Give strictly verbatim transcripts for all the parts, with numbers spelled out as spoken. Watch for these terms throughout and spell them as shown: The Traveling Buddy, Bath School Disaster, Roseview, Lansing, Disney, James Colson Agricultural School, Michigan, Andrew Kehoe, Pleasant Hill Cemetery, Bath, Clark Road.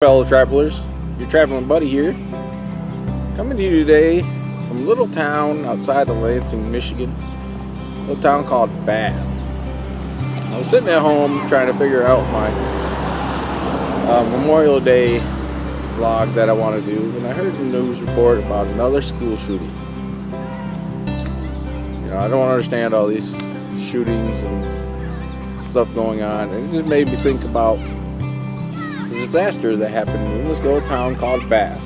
Fellow travelers, your traveling buddy here, coming to you today from a little town outside of Lansing, Michigan, a little town called Bath. I was sitting at home trying to figure out my uh, Memorial Day vlog that I want to do, and I heard the news report about another school shooting. You know, I don't understand all these shootings and stuff going on, and it just made me think about disaster that happened in this little town called Bath.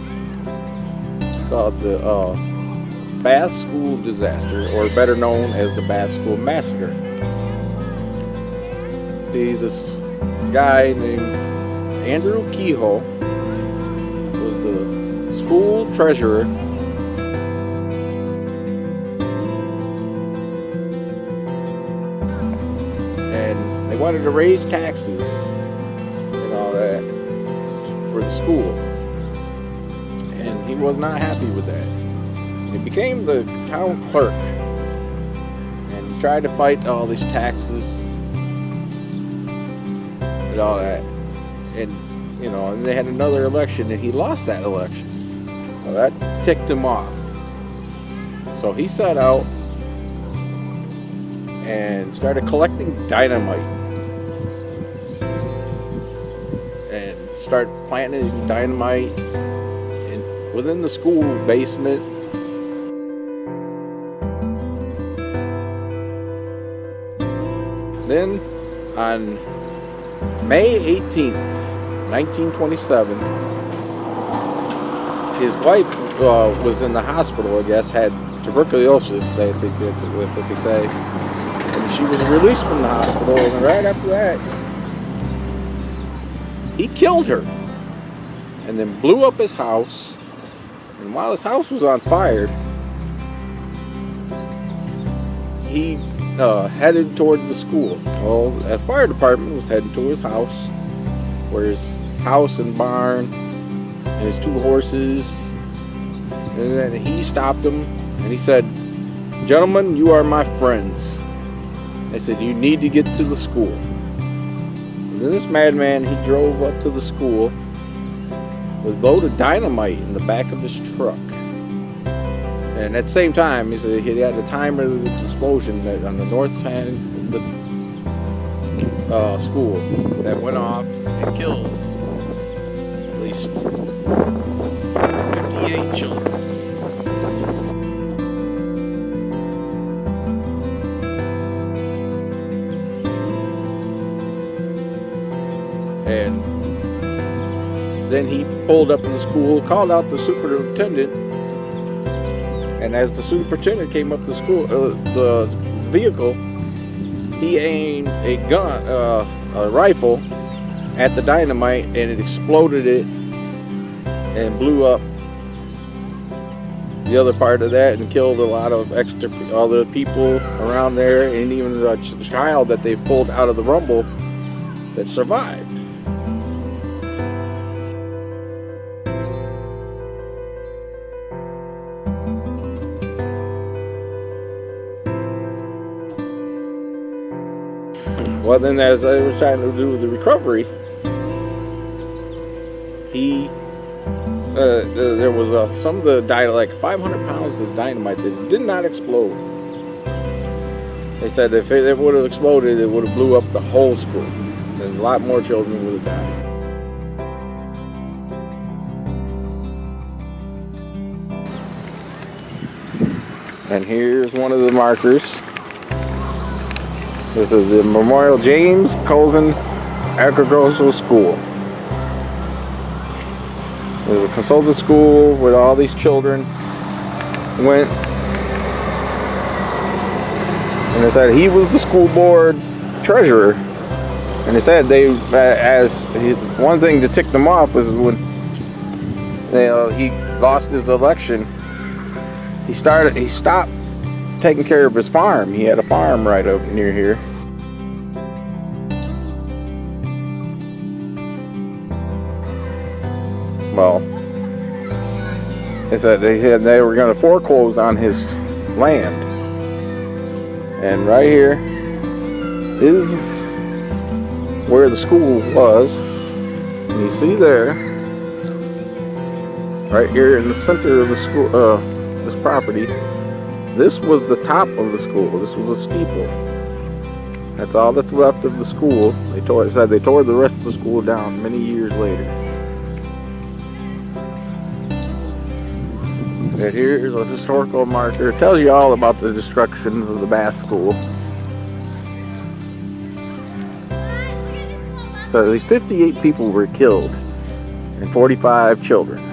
It's called the uh, Bath School Disaster, or better known as the Bath School Massacre. See, this guy named Andrew Kehoe was the school treasurer. And they wanted to raise taxes and all that for the school, and he was not happy with that. And he became the town clerk and tried to fight all these taxes and all that, and you know, and they had another election and he lost that election. So that ticked him off, so he set out and started collecting dynamite and start planting dynamite in, within the school basement. Then on May eighteenth, nineteen twenty-seven, his wife uh, was in the hospital, I guess, had tuberculosis, I think that's what they say, and she was released from the hospital, and right after that, he killed her and then blew up his house. And while his house was on fire, he uh, headed toward the school. Well, the fire department was heading to his house, where his house and barn and his two horses. And then he stopped him and he said, "Gentlemen, you are my friends." They said, "You need to get to the school." Then this madman, he drove up to the school with a load of dynamite in the back of his truck. And at the same time, he said he had a timer of the explosion that on the north side of the uh, school that went off and killed at least fifty-eight children. And then he pulled up to the school, called out the superintendent, and as the superintendent came up to the school, uh, the vehicle, he aimed a gun, uh, a rifle, at the dynamite, and it exploded it and blew up the other part of that and killed a lot of extra other people around there, and even the child that they pulled out of the rumble that survived. Well, then as I was trying to do the recovery, he, uh, there was uh, some of the dynamite, like five hundred pounds of dynamite that did not explode. They said if it would have exploded, it would have blew up the whole school, and a lot more children would have died. And here's one of the markers. This is the Memorial James Colson Agricultural School. There's a consultant school where all these children went. And they said he was the school board treasurer. And they said they, uh, as he, one thing to tick them off was when they, uh, he lost his election. He started. He stopped taking care of his farm. He had a farm right up near here. Well, they said they said they were going to foreclose on his land, and right here is where the school was. And you see there right here in the center of the school, uh, this property. This was the top of the school. This was a steeple. That's all that's left of the school. They tore, said they tore the rest of the school down many years later. And here's a historical marker. It tells you all about the destruction of the Bath School. So at least fifty-eight people were killed and forty-five children.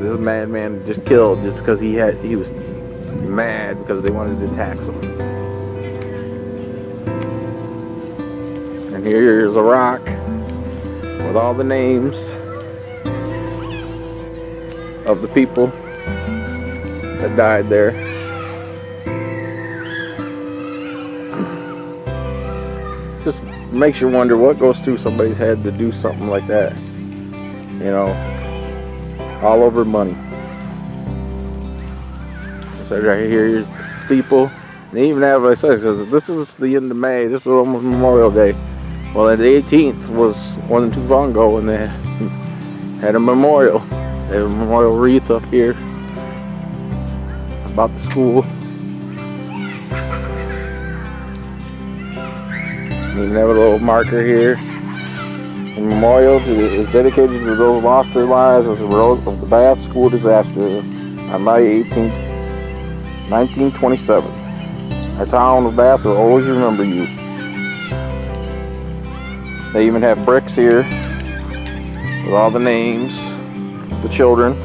This madman just killed just because he had he was mad because they wanted to tax him. And here's a rock with all the names of the people that died there. Just makes you wonder what goes through somebody's head to do something like that, you know. All over money. So right here, here's the steeple. They even have, like I said, because this is the end of May. This was almost Memorial Day. Well, the eighteenth was wasn't too long ago when they had a memorial. They had a memorial wreath up here about the school. They even have a little marker here. The memorial is dedicated to those who lost their lives as a result of the Bath School Disaster on May eighteenth, nineteen twenty-seven. Our town of Bath will always remember you. They even have bricks here with all the names, the children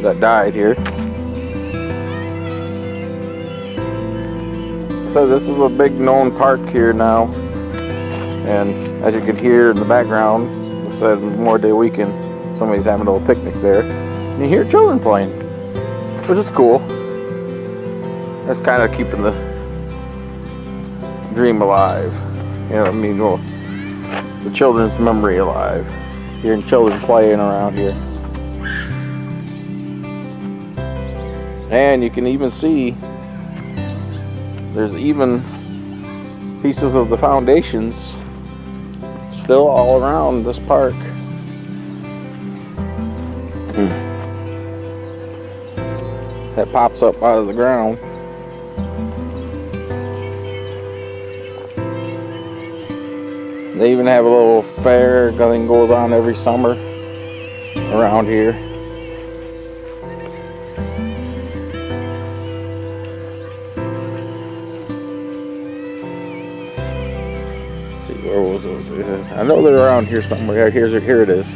that died here. So this is a big known park here now, and as you can hear in the background, it said Memorial Day weekend, somebody's having a little picnic there, and you hear children playing, which is cool. That's kind of keeping the dream alive, you know what I mean, well, the children's memory alive, hearing children playing around here. And you can even see there's even pieces of the foundations still all around this park. Mm. That pops up out of the ground. They even have a little fair that goes on every summer around here. I know they're around here somewhere. Here's, here it is.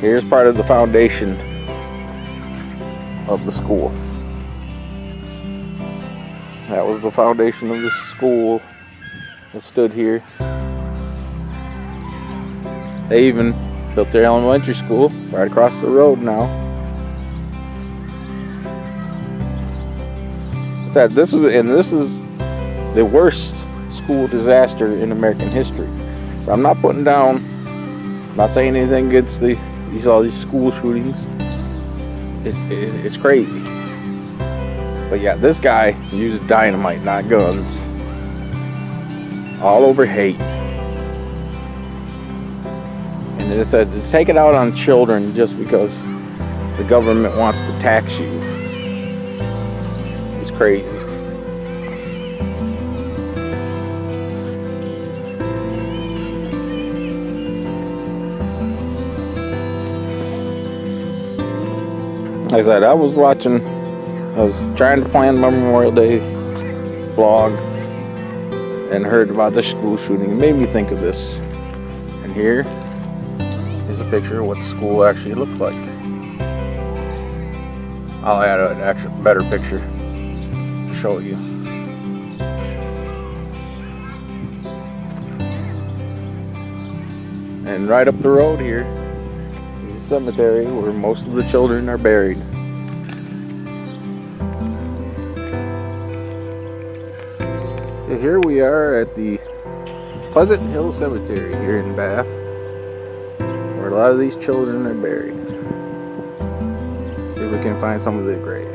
Here's part of the foundation of the school. That was the foundation of the school that stood here. They even built their elementary school right across the road now. Sad. This is and this is the worst school disaster in American history. So I'm not putting down, I'm not saying anything against the, these all these school shootings. It's, it, it's crazy. But yeah, this guy used dynamite, not guns. All over hate. And it said to take it out on children just because the government wants to tax you. It's crazy. Like I said, I was watching, I was trying to plan my Memorial Day vlog and heard about the school shooting. It made me think of this. And here is a picture of what the school actually looked like. I'll add an actual better picture to show you. And right up the road here, cemetery where most of the children are buried. And here we are at the Pleasant Hill Cemetery here in Bath, where a lot of these children are buried. Let's see if we can find some of their graves.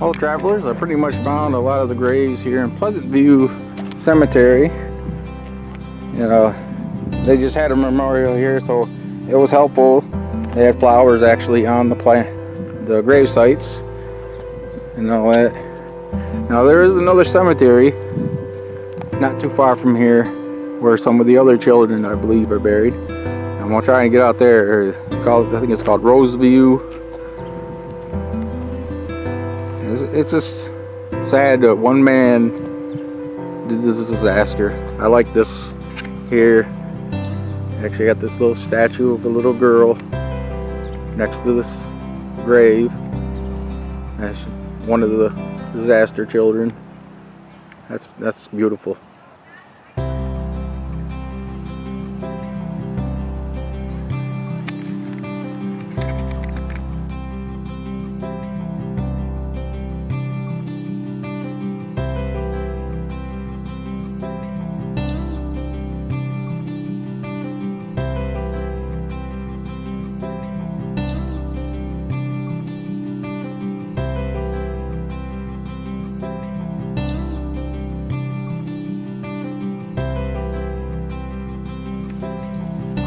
All travelers, I pretty much found a lot of the graves here in Pleasant View Cemetery. You know, they just had a memorial here, so it was helpful. They had flowers actually on the plant, the grave sites, and all that. Now there is another cemetery not too far from here where some of the other children, I believe, are buried. I'm gonna try and get out there. It's called, I think it's called Roseview. It's, it's just sad that one man did this disaster. I like this here. Actually got this little statue of a little girl next to this grave. That's one of the disaster children. That's, that's beautiful.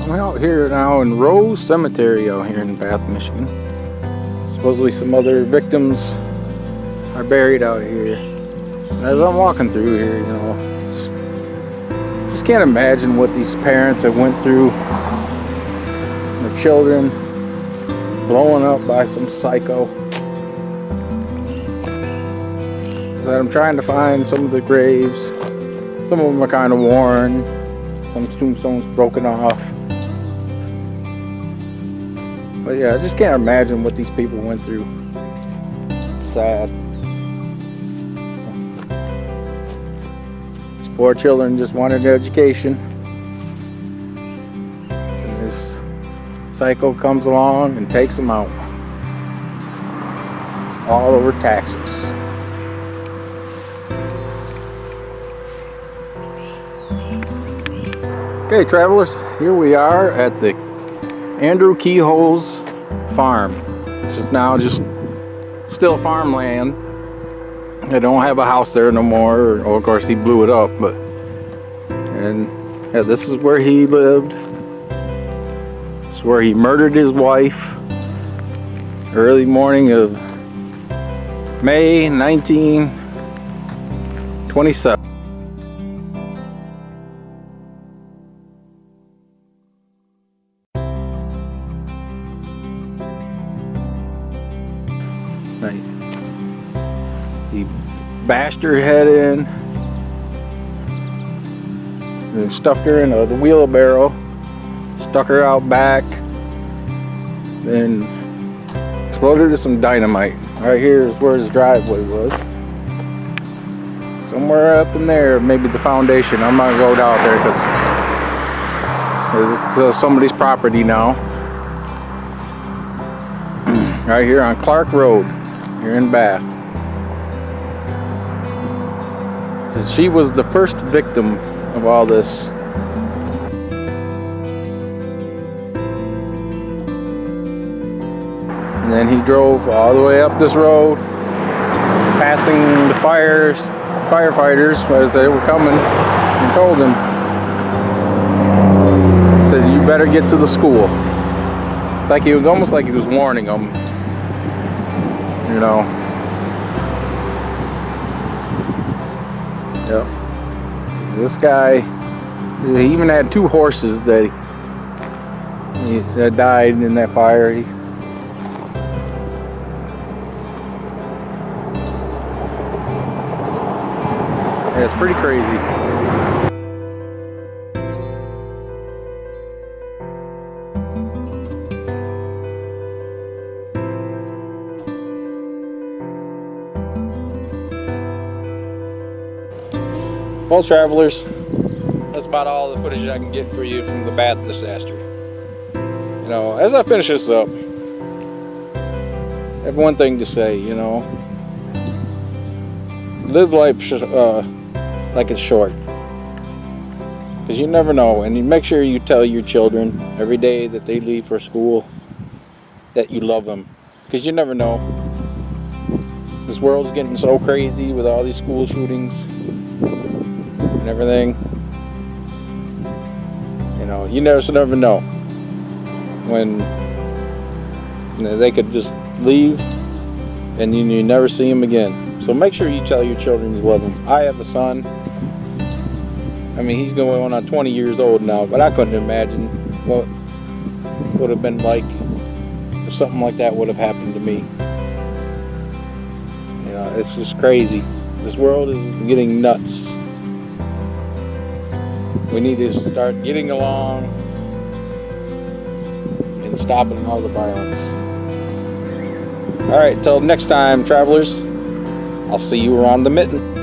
We're out here now in Rose Cemetery out here in Bath, Michigan. Supposedly some other victims are buried out here. And as I'm walking through here, you know, just, just can't imagine what these parents have went through. Their children blowing up by some psycho. So I'm trying to find some of the graves. Some of them are kind of worn. Some tombstones broken off. But yeah, I just can't imagine what these people went through. Sad. These poor children just wanted an education. And this psycho comes along and takes them out. All over taxes. Okay, travelers, here we are at the Andrew Kehoe's farm. This is now just still farmland. They don't have a house there no more. Oh, of course, he blew it up, but and yeah, this is where he lived. This is where he murdered his wife. Early morning of May nineteen twenty-seven. He bashed her head in and then stuffed her in a the wheelbarrow, stuck her out back, then exploded with some dynamite. Right here is where his driveway was. Somewhere up in there, maybe the foundation. I'm not going to go down there because it's, it's somebody's property now. Right here on Clark Road, here in Bath. She was the first victim of all this. And then he drove all the way up this road, passing the fires, firefighters as they were coming, and told them, said, "You better get to the school." It's like he was almost like he was warning them, you know. Yep. This guy, he even had two horses that, he, that died in that fire. He, yeah, it's pretty crazy. Well, travelers, that's about all the footage I can get for you from the Bath disaster. You know, as I finish this up, I have one thing to say, you know. Live life sh uh, like it's short. Because you never know. And you make sure you tell your children every day that they leave for school that you love them. Because you never know. This world's getting so crazy with all these school shootings and everything. You know, you never, never know when, you know, they could just leave and you, you never see them again. So make sure you tell your children you love them. I have a son. I mean, he's going on twenty years old now, but I couldn't imagine what it would have been like if something like that would have happened to me. You know, it's just crazy. This world is getting nuts. We need to start getting along and stopping all the violence. All right, till next time, travelers. I'll see you around the mitten.